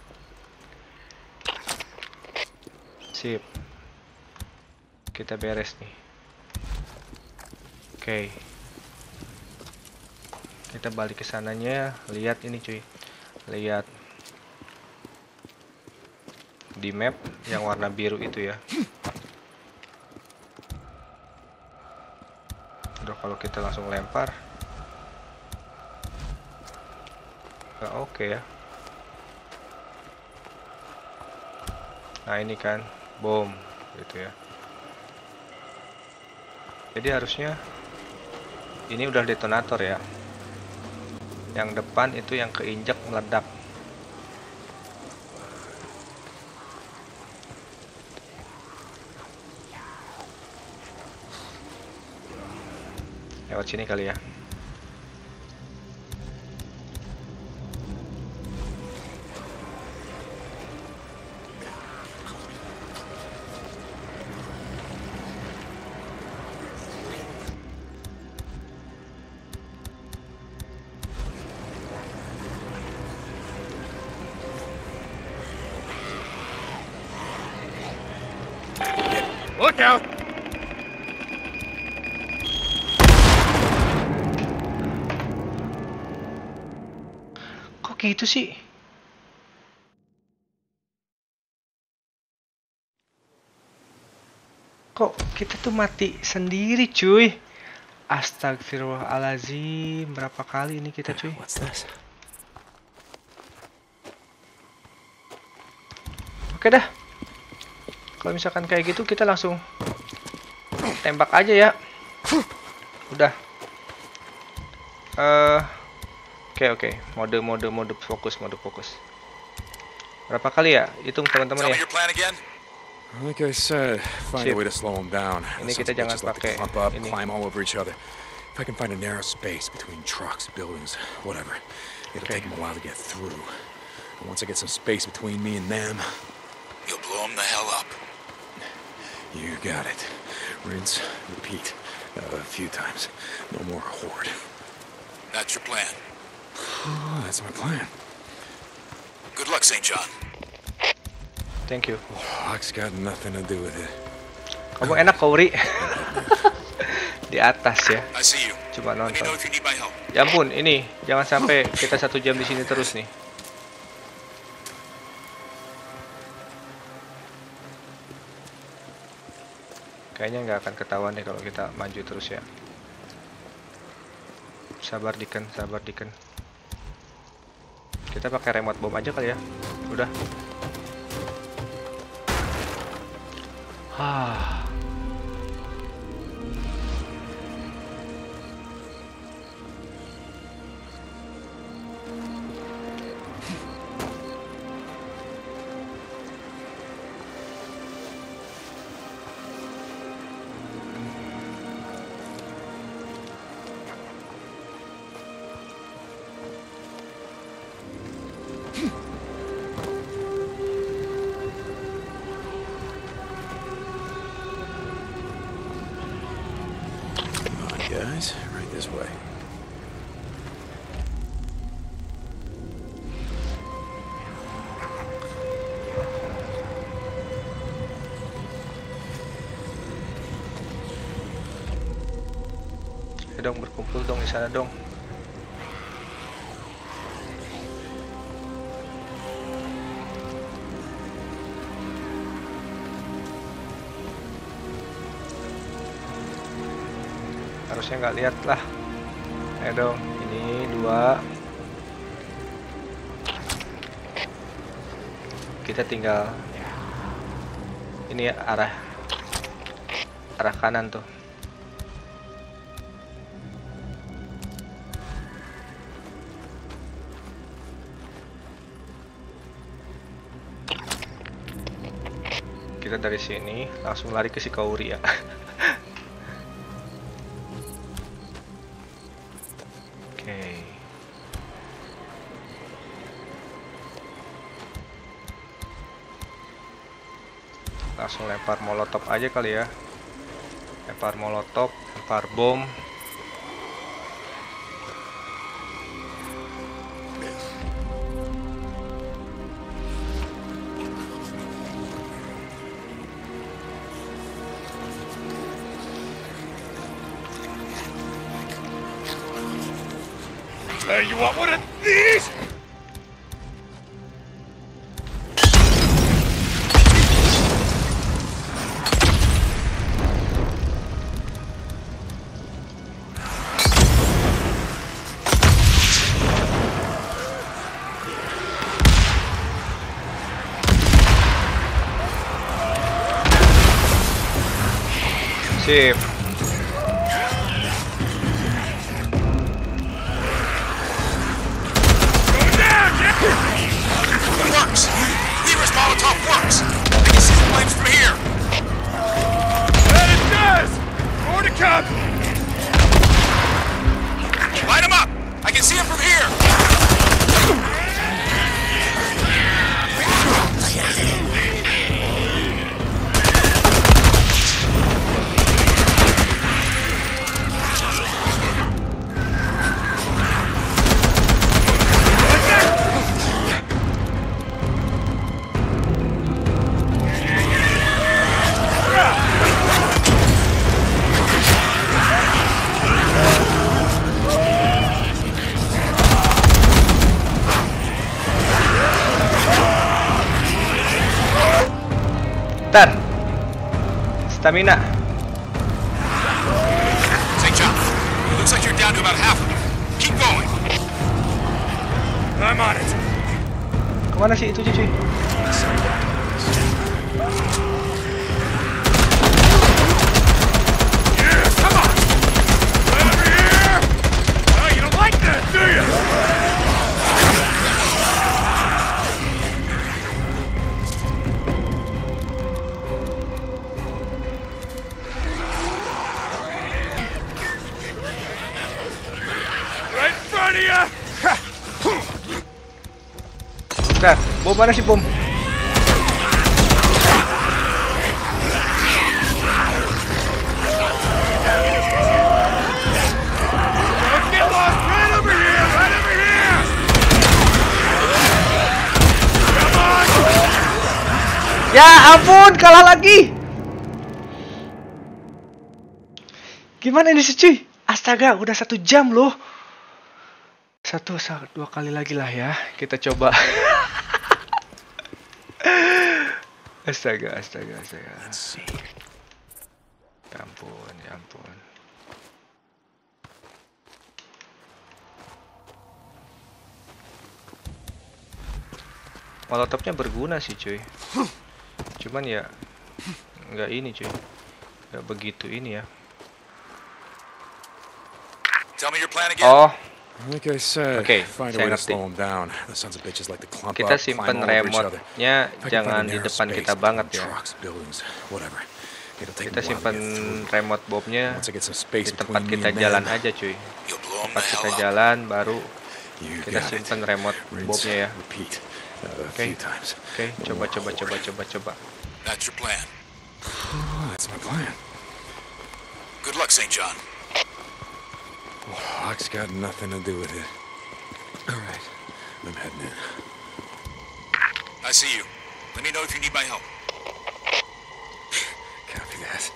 Sip. Kita beres nih. Oke. Kita balik ke sananya, lihat ini cuy. Lihat di map yang warna biru itu ya. Udah kalau kita langsung lempar. Nah, oke ya. Nah ini kan bom gitu ya. Jadi harusnya ini udah detonator ya. Yang depan itu yang keinjak meledak. Lewat sini kali ya. Itu sih. Kok kita tuh mati sendiri, cuy. Astagfirullahaladzim, berapa kali ini kita, cuy? Oke dah. Kalau misalkan kayak gitu kita langsung tembak aja ya. Udah. Oke. Mode fokus. Berapa kali ya? Hitung teman-teman ya. Ini kita jangan pakai ini. If I can find a narrow space between trucks, buildings, whatever, it'll take them a while to get through. And once I get some space between me and them, you'll blow them the hell up. You got it. Rinse, repeat, a few times. No more horde. That's your plan. Oh, that's my plan. Good luck, St. John. Thank you. Oh, luck's got nothing to do with it. Kamu enak, Kauri. Di atas ya, coba nonton. Ya ampun, ini jangan sampai kita 1 jam di sini terus nih. Kayaknya nggak akan ketahuan deh kalau kita maju terus ya. Sabar Deacon, sabar Deacon. Kita pakai remote bomb aja kali ya. Udah. Dong, berkumpul dong di sana dong. Harusnya nggak lihat lah. Ayo dong, ini 2. Kita tinggal ini ya, arah kanan tuh. Kita dari sini langsung lari ke si Kauri ya. Oke. Langsung lempar molotov aja kali ya. Lempar molotov, lempar bom. You want one of these? Sip. Stamina. St. John, it looks like you're down to about half of them. Keep going. I'm on it. Kemana sih itu cuy? Bom mana sih bom? Ya ampun, kalah lagi. Gimana ini sih cuy? Astaga, udah 1 jam loh. Dua kali lagi lah ya. Kita coba. Astaga. Ya ampun. Molotofnya berguna sih cuy. Cuman ya nggak ini cuy, nggak begitu ini ya. Oh oke, saya ngerti. Kita simpen remote-nya jangan di depan kita banget ya. Kita simpen remote bomnya di tempat kita jalan aja cuy. Tempat kita jalan baru kita simpen remote bomnya ya. Oke, coba. That's my plan. Good luck, St. John. Luck's got nothing to do with it. All right, I'm heading in. I see you. Let me know if you need my help. Copy that.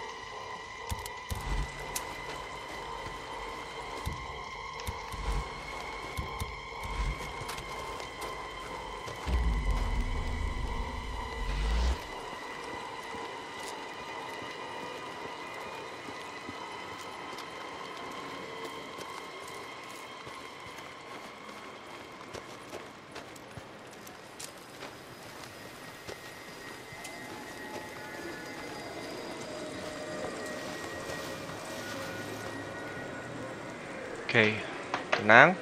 Oke, tenang.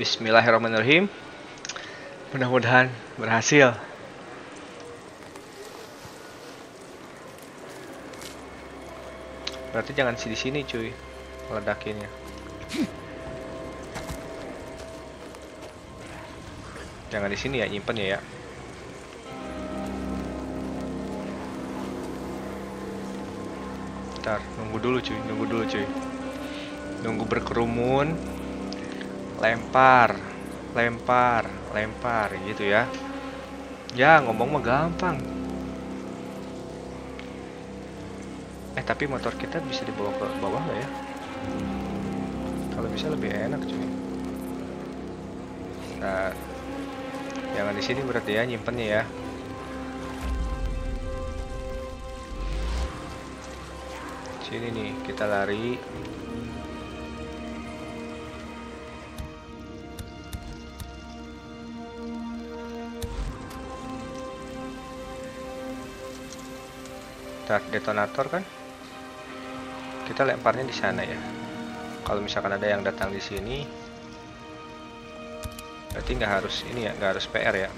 Bismillahirrahmanirrahim. Mudah-mudahan berhasil. Berarti jangan di sini cuy meledakinnya. Jangan di sini ya, nyimpen ya. Ntar, nunggu dulu cuy. Nunggu berkerumun, lempar gitu ya. Ya ngomong mah gampang. Tapi motor kita bisa dibawa ke bawah nggak ya? Kalau bisa lebih enak cuy. Nah, jangan di sini berarti ya nyimpennya ya. Sini nih kita lari. Detonator kan kita lemparnya di sana ya. Kalau misalkan ada yang datang di sini berarti nggak harus ini ya, nggak harus PR ya.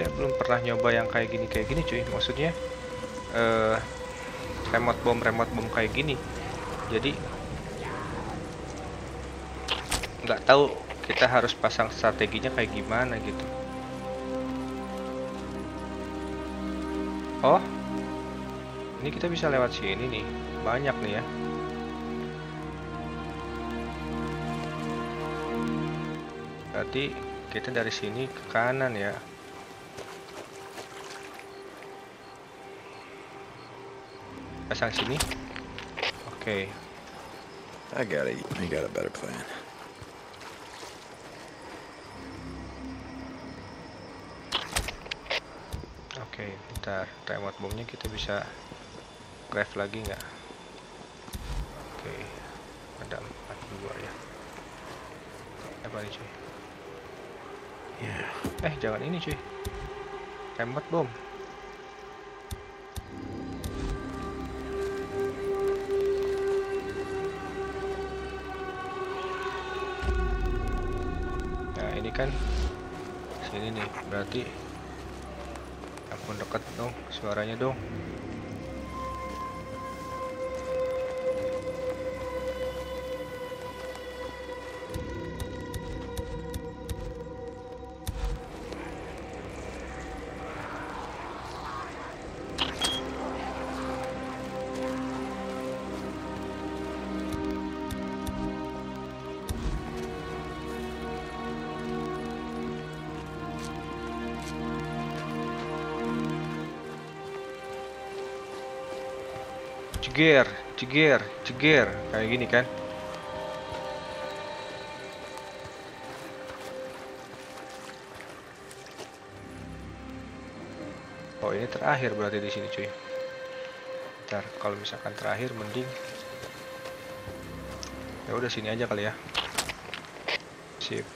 Saya belum pernah nyoba yang kayak gini cuy, maksudnya remote bomb kayak gini, jadi nggak tahu kita harus pasang strateginya kayak gimana gitu. Oh ini kita bisa lewat sini nih, banyak nih ya. Berarti kita dari sini ke kanan ya. Pasang sini. Oke. I got a better plan. Oke, bentar. Remote bomnya kita bisa grab lagi nggak? Oke. Ada 42 ya. Apa ini cuy? Yeah. Jangan ini cuy. Remote bomb. Kan sini nih, berarti aku deket dong suaranya dong. Ceger, ceger, ceger, kayak gini kan? Oh ini terakhir berarti di sini cuy. Ntar kalau misalkan terakhir mending ya udah sini aja kali ya. Sip.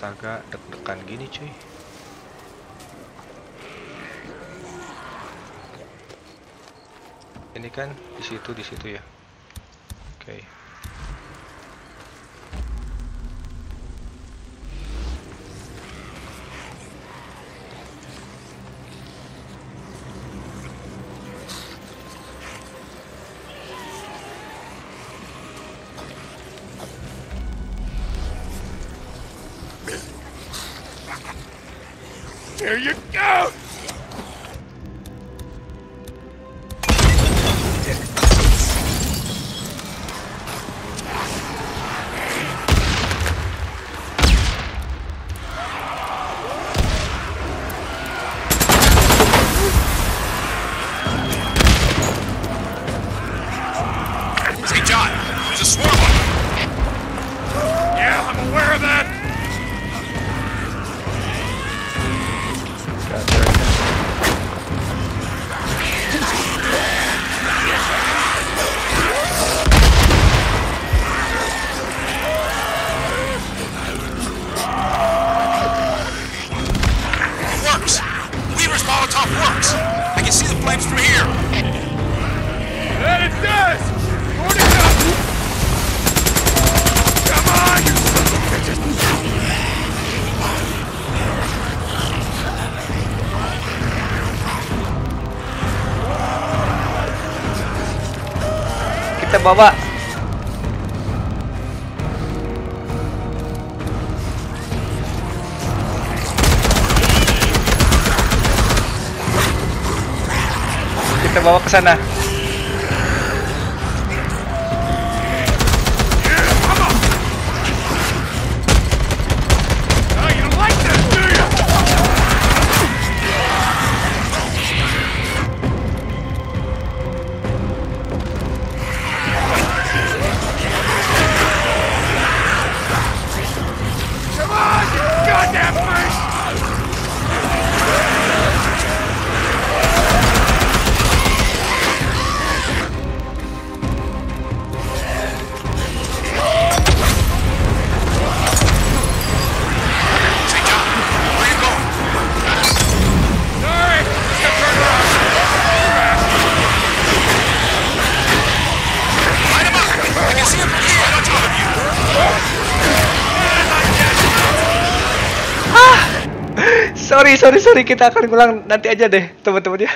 Astaga, deg-degan gini cuy. Ini kan di situ ya. Oke. There you go! Bawa kita bawa ke sana. Sorry, kita akan ulang nanti aja deh teman-teman ya.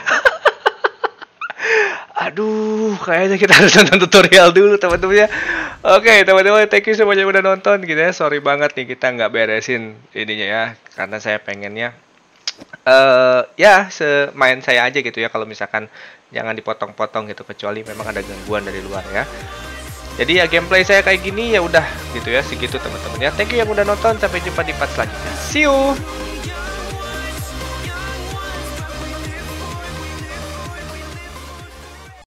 Aduh, kayaknya kita harus nonton tutorial dulu teman-teman ya. Oke teman-teman, thank you semuanya udah nonton gitu ya. Sorry banget nih kita nggak beresin ininya ya, karena saya pengennya ya semain saya aja gitu ya. Kalau misalkan jangan dipotong-potong gitu, kecuali memang ada gangguan dari luar ya. Jadi ya gameplay saya kayak gini ya udah gitu ya, segitu teman-teman ya. Thank you yang udah nonton, sampai jumpa di part selanjutnya. See you.